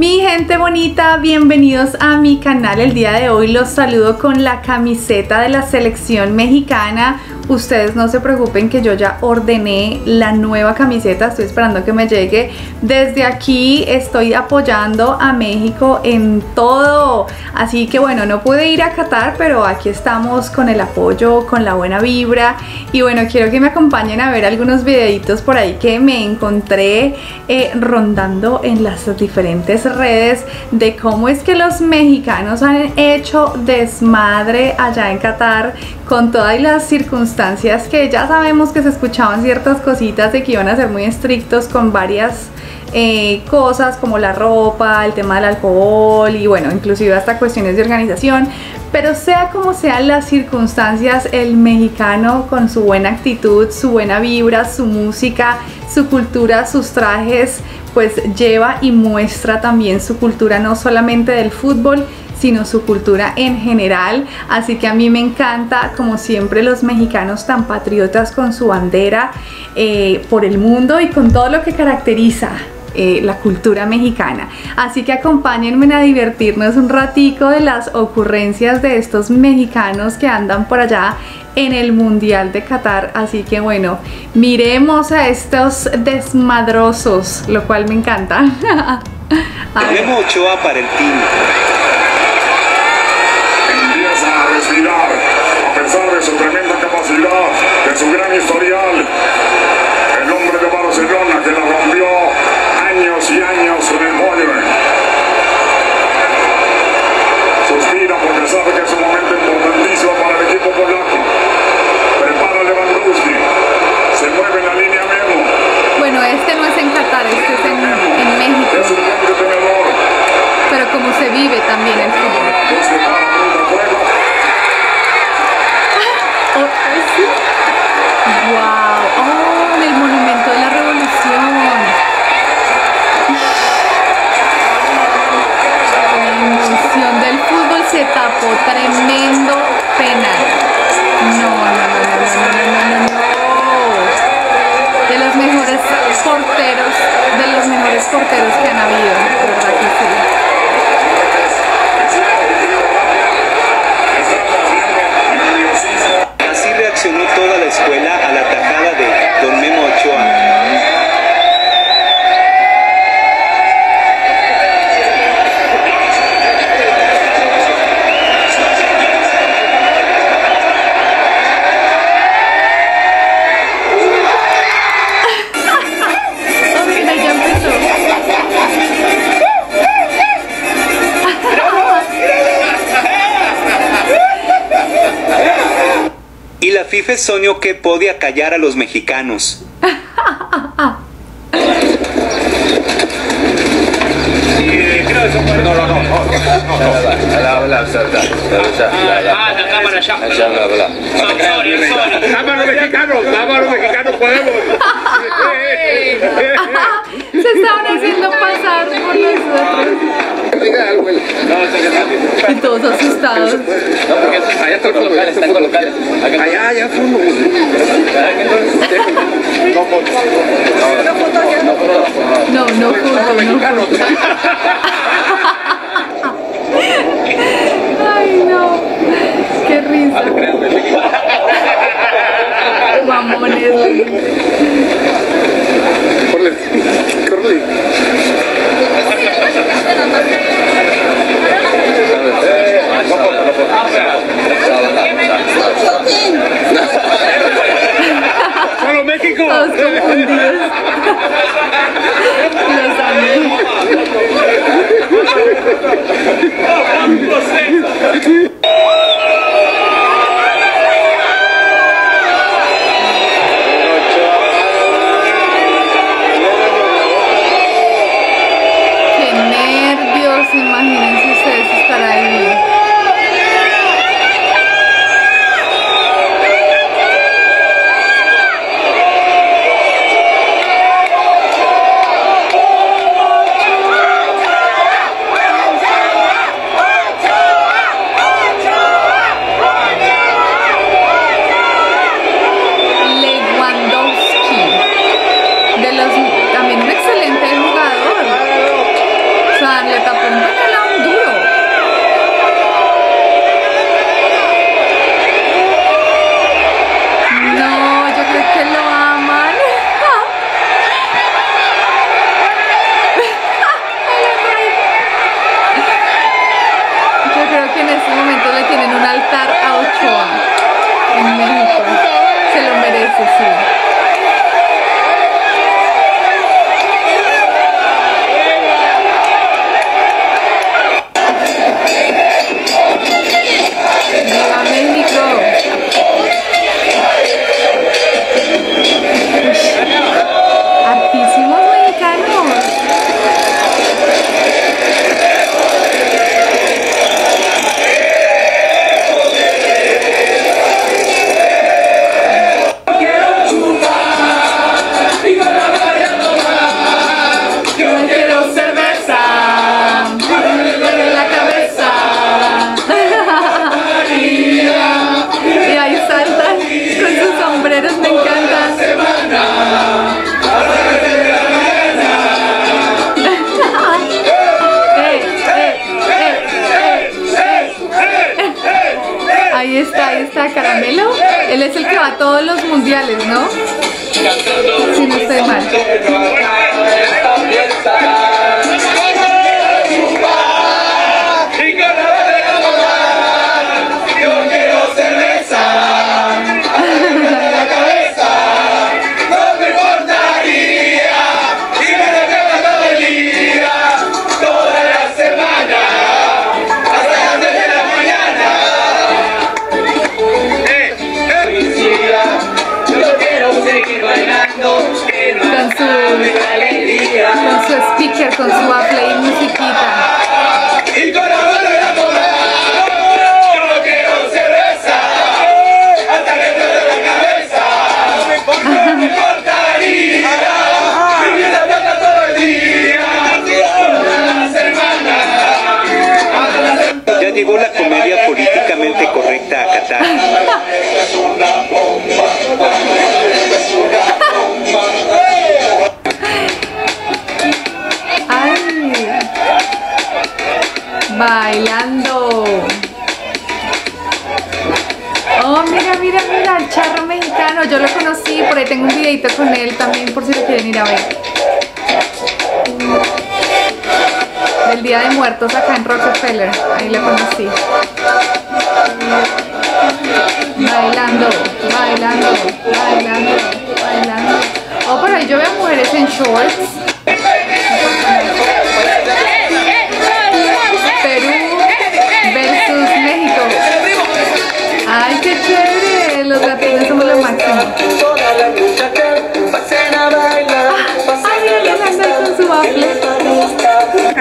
Mi gente bonita, bienvenidos a mi canal. El día de hoy los saludo con la camiseta de la selección mexicana. Ustedes no se preocupen que yo ya ordené la nueva camiseta, estoy esperando que me llegue. Desde aquí estoy apoyando a México en todo. Así que bueno, no pude ir a Qatar, pero aquí estamos con el apoyo, con la buena vibra. Y bueno, quiero que me acompañen a ver algunos videitos por ahí que me encontré rondando en las diferentes redes de cómo es que los mexicanos han hecho desmadre allá en Qatar con todas las circunstancias que ya sabemos que se escuchaban ciertas cositas de que iban a ser muy estrictos con varias cosas como la ropa, el tema del alcohol y bueno, inclusive hasta cuestiones de organización. Pero sea como sean las circunstancias, el mexicano con su buena actitud, su buena vibra, su música, su cultura, sus trajes, pues lleva y muestra también su cultura, no solamente del fútbol, sino su cultura en general. Así que a mí me encanta, como siempre, los mexicanos tan patriotas con su bandera por el mundo y con todo lo que caracteriza la cultura mexicana. Así que acompáñenme a divertirnos un ratico de las ocurrencias de estos mexicanos que andan por allá en el Mundial de Qatar. Así que bueno, miremos a estos desmadrosos, lo cual me encanta. Tenemos Ochoa para el team. A pesar de su tremenda capacidad, de su gran historial, el hombre de Barcelona que la rompió años y años en el Bayern. Suspira porque sabe que es un momento importantísimo para el equipo polaco. Prepara Lewandowski, se mueve en la línea Memo. Bueno, este no es en Qatar, este es en México. Es un hombre tenedor. Pero como se vive también el fútbol. Tremendo penal. No. De los mejores porteros que han habido, ¿verdad que sí? FIFA soñó que podía callar a los mexicanos. Se estaban haciendo pasar por nosotros. Y todos asustados. No, porque allá están con locales, están con locales. Allá, allá son los... No, ay, no. Qué risa. Mamones. ¡Solo México! Todos confundidos. Los amé. Él es el que va a todos los mundiales, ¿no? Si no estoy mal. Con su Apple y musiquita. Y con la mano en la morada, yo no quiero cerveza, hasta que te dé la cabeza. No me importaría, vivir la plata todo el día, toda la semana. Ya llegó la comedia políticamente correcta a Qatar. Es una bomba, es una bomba. Bailando. Oh, mira, mira, mira, el charro mexicano. Yo lo conocí, por ahí tengo un videito con él también, por si lo quieren ir a ver. Del Día de Muertos acá en Rockefeller. Ahí lo conocí. Bailando, bailando, bailando, bailando. Oh, por ahí yo veo mujeres en shorts. ¡Ay, qué chévere! Los latinos somos lo máximo. Toda la lucha que pasen a bailar. ¡Ay, mira, la andar con su bafle!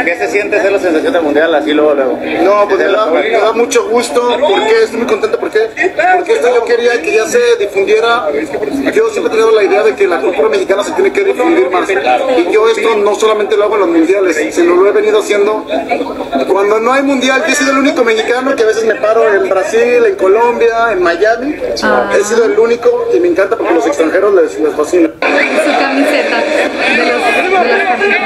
¿Qué se siente ser la sensación del mundial así luego, luego? No, pues me da mucho gusto, porque estoy muy contento, porque esto yo quería que ya se difundiera. Yo siempre he tenido la idea de que la cultura mexicana se tiene que difundir más. Y yo esto no solamente lo hago en los mundiales, sino lo he venido haciendo. Cuando no hay mundial, yo he sido el único mexicano que a veces me paro en Brasil, en Colombia, en Miami. Ah. He sido el único y me encanta porque a los extranjeros les fascina. Su camiseta de los camisetas.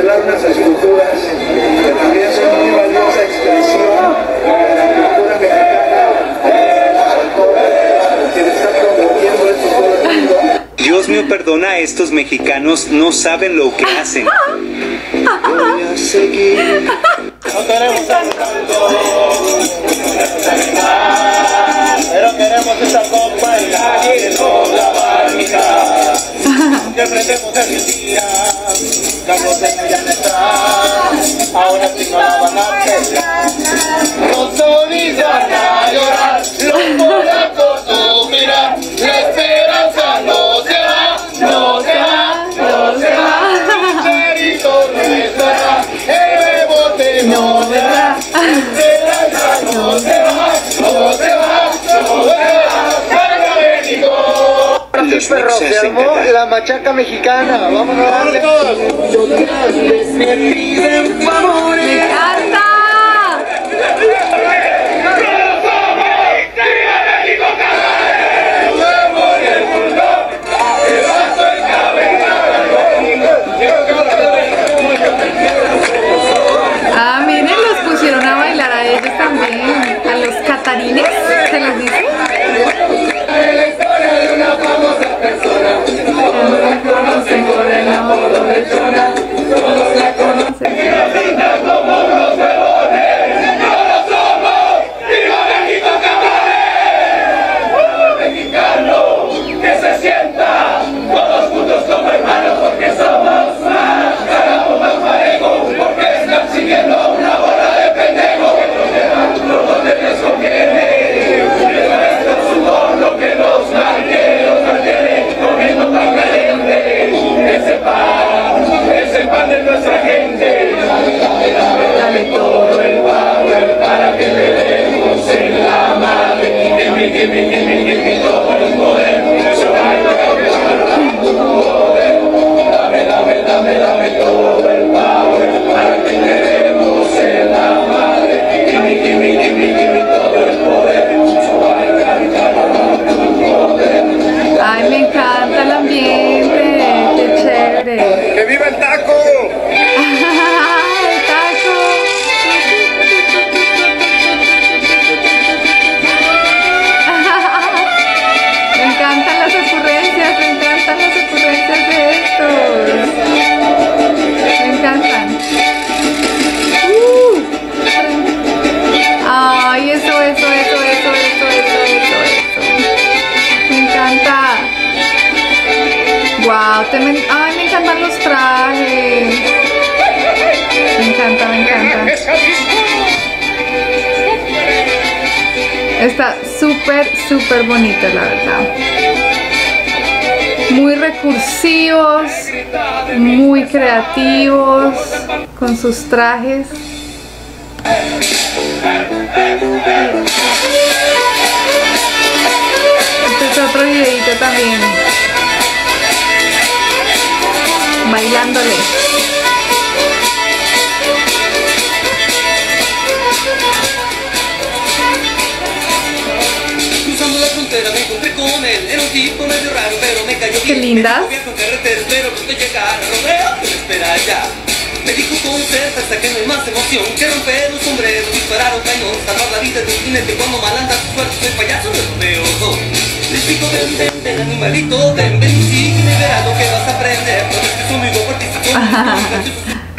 revelar las estructuras que también son muy valiosa extensión de la cultura mexicana, de los autores que están promoviendo esto todo el mundo. Dios mío, perdona a estos mexicanos, no saben lo que hacen. Voy a seguir. No queremos estar buscando, pero queremos esta copa y la quiero lavar mi cara. Que aprendemos el día, la botella ya no está, ahora sí no la van a pescar. Los solis van a llorar, los polacos no mirar, la esperanza no se va, no se va, no se va. El perito no estará, el rebote no se va, la esperanza no se va, no se va, no se va. ¡Salga México! Perro, se armó la machaca mexicana. Vamos a darle. Me piden favores. ¡Me encanta! Ah, miren, los pusieron a bailar a ellos también. A los catarines, se les dice. Está súper, súper bonito, la verdad. Muy recursivos, muy creativos con sus trajes. Este es otro videito también. Bailándole. Qué lindas. Me dijo con certeza hasta que no hay más emoción que romper un sombrero, disparar un cañón, salvar la vida de un jinete cuando malanda su cuerpo de payaso de rodeo. Les digo ven animalito, ven y me verás lo que vas a aprender. Porque soy amigo participó.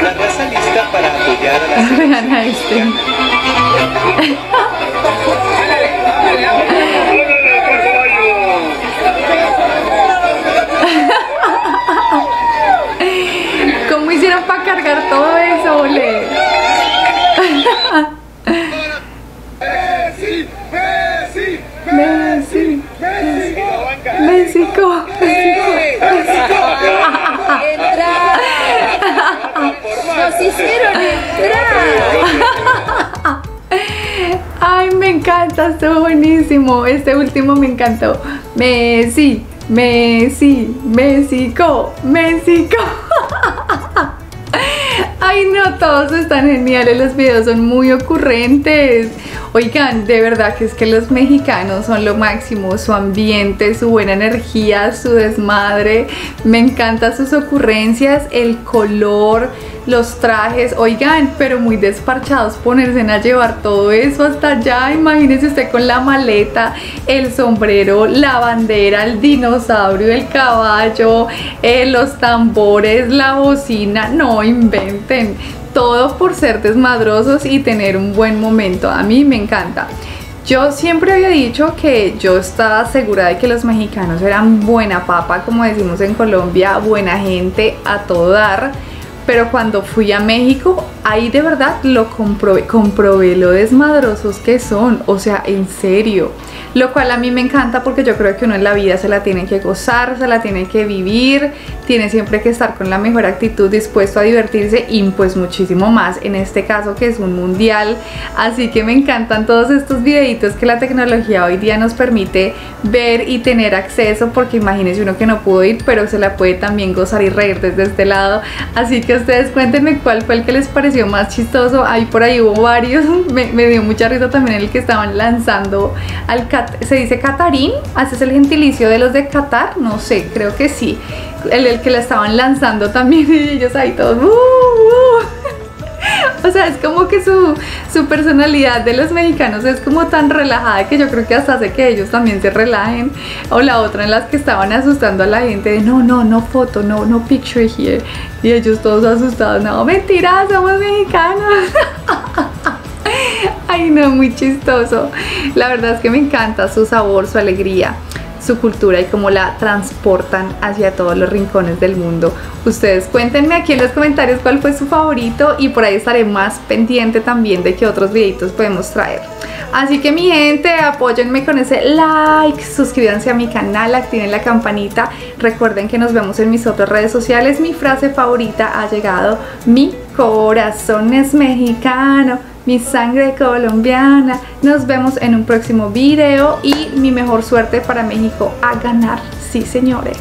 La raza lista para apoyar a la vean a este. ¿Cómo hicieron para cargar todo eso, ole? Messi, Messi, Messi, Messi, México, entrar. Nos hicieron entrar. Ay, me encanta, estuvo buenísimo. Este último me encantó. Messi. Messi, México, México. Ay no, todos están geniales, los videos son muy ocurrentes. Oigan, de verdad que es que los mexicanos son lo máximo, su ambiente, su buena energía, su desmadre. Me encantan sus ocurrencias, el color, los trajes, oigan, pero muy desparchados ponerse a llevar todo eso hasta allá. Imagínense usted con la maleta, el sombrero, la bandera, el dinosaurio, el caballo, los tambores, la bocina, no inventen. Todo por ser desmadrosos y tener un buen momento. A mí me encanta. Yo siempre había dicho que yo estaba segura de que los mexicanos eran buena papa, como decimos en Colombia, buena gente a todo dar, pero cuando fui a México, ahí de verdad lo comprobé lo desmadrosos que son, o sea, en serio. Lo cual a mí me encanta porque yo creo que uno en la vida se la tiene que gozar, se la tiene que vivir, tiene siempre que estar con la mejor actitud, dispuesto a divertirse y pues muchísimo más en este caso que es un mundial. Así que me encantan todos estos videitos que la tecnología hoy día nos permite ver y tener acceso, porque imagínense uno que no pudo ir, pero se la puede también gozar y reír desde este lado. Así que ustedes cuéntenme cuál fue el que les pareció más chistoso. Ahí por ahí hubo varios, me dio mucha risa también el que estaban lanzando al se dice catarín, ¿este es el gentilicio de los de Qatar? No sé, creo que sí, el que la estaban lanzando también y ellos ahí todos O sea, es como que su personalidad de los mexicanos es como tan relajada que yo creo que hasta hace que ellos también se relajen. O la otra en las que estaban asustando a la gente de no, no, no foto, no, no picture here. Y ellos todos asustados, no, mentira, somos mexicanos. Ay no, muy chistoso. La verdad es que me encanta su sabor, su alegría, su cultura y cómo la transportan hacia todos los rincones del mundo. Ustedes cuéntenme aquí en los comentarios cuál fue su favorito y por ahí estaré más pendiente también de qué otros videitos podemos traer. Así que mi gente, apóyenme con ese like, suscríbanse a mi canal, activen la campanita, recuerden que nos vemos en mis otras redes sociales. Mi frase favorita ha llegado: mi corazón es mexicano, mi sangre colombiana. Nos vemos en un próximo video y mi mejor suerte para México a ganar. Sí, señores.